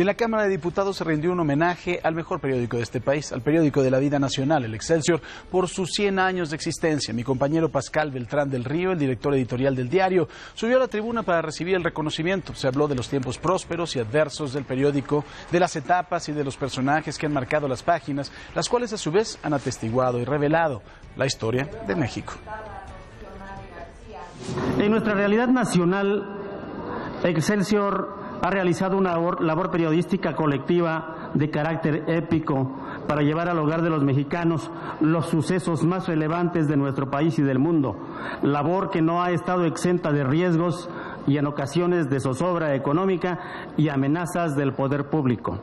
Y en la Cámara de Diputados se rindió un homenaje al mejor periódico de este país, al periódico de la vida nacional, el Excelsior, por sus 100 años de existencia. Mi compañero Pascal Beltrán del Río, el director editorial del diario, subió a la tribuna para recibir el reconocimiento. Se habló de los tiempos prósperos y adversos del periódico, de las etapas y de los personajes que han marcado las páginas, las cuales a su vez han atestiguado y revelado la historia de México. En nuestra realidad nacional, Excelsior ha realizado una labor periodística colectiva de carácter épico para llevar al hogar de los mexicanos los sucesos más relevantes de nuestro país y del mundo, labor que no ha estado exenta de riesgos y en ocasiones de zozobra económica y amenazas del poder público.